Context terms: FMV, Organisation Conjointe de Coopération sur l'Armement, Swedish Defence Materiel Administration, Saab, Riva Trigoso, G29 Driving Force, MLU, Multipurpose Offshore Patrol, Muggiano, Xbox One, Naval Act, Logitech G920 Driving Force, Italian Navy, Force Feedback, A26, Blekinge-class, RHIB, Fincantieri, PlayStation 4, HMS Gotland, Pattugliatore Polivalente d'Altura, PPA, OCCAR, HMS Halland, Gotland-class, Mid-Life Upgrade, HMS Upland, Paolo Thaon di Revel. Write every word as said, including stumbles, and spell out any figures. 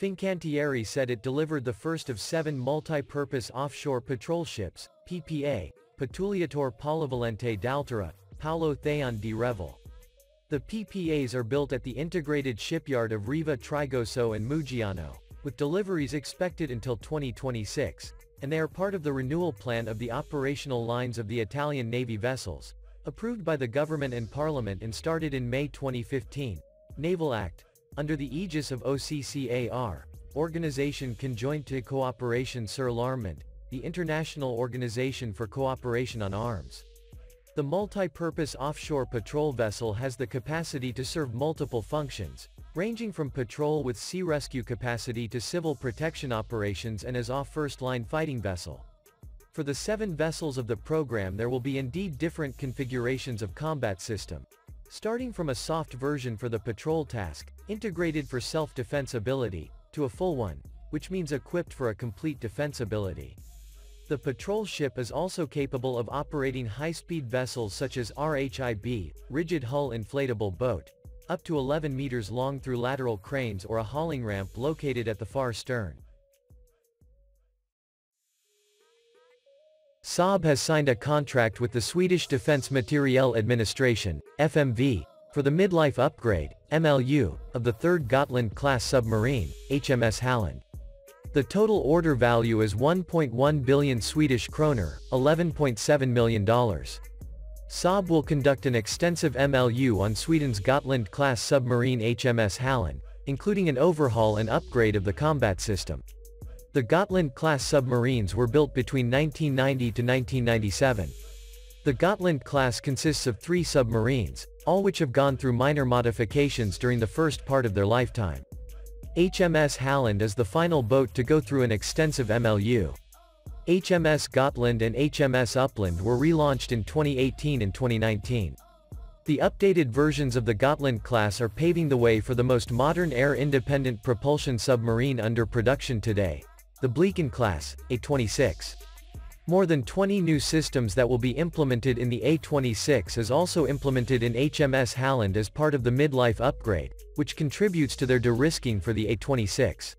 Fincantieri said it delivered the first of seven multi-purpose offshore patrol ships, P P A, Pattugliatore Polivalente d'Altura, Paolo Thaon di Revel. The P P As are built at the integrated shipyard of Riva Trigoso and Muggiano, with deliveries expected until twenty twenty-six, and they are part of the renewal plan of the operational lines of the Italian Navy vessels, approved by the government and parliament and started in May twenty fifteen, Naval Act, under the aegis of O C C A R, Organisation Conjointe de Coopération sur l'Armement, the International Organization for Cooperation on Arms. The multi-purpose offshore patrol vessel has the capacity to serve multiple functions, ranging from patrol with sea rescue capacity to civil protection operations, and as off first-line fighting vessel. For the seven vessels of the program there will be indeed different configurations of combat system, starting from a soft version for the patrol task, integrated for self-defense ability, to a full one, which means equipped for a complete defense ability. The patrol ship is also capable of operating high-speed vessels such as R H I B, rigid hull inflatable boat, up to eleven meters long through lateral cranes or a hauling ramp located at the far stern. Saab has signed a contract with the Swedish Defence Materiel Administration, F M V, for the midlife upgrade, M L U, of the third Gotland-class submarine, H M S Halland. The total order value is one point one billion Swedish kronor, eleven point seven million dollars. Saab will conduct an extensive M L U on Sweden's Gotland-class submarine H M S Halland, including an overhaul and upgrade of the combat system. The Gotland-class submarines were built between nineteen ninety to nineteen ninety-seven. The Gotland-class consists of three submarines, all which have gone through minor modifications during the first part of their lifetime. H M S Halland is the final boat to go through an extensive M L U. H M S Gotland and H M S Upland were relaunched in twenty eighteen and twenty nineteen. The updated versions of the Gotland class are paving the way for the most modern air-independent propulsion submarine under production today, the Blekinge-class, A twenty-six. More than twenty new systems that will be implemented in the A twenty-six is also implemented in H M S Halland as part of the midlife upgrade, which contributes to their de-risking for the A twenty-six.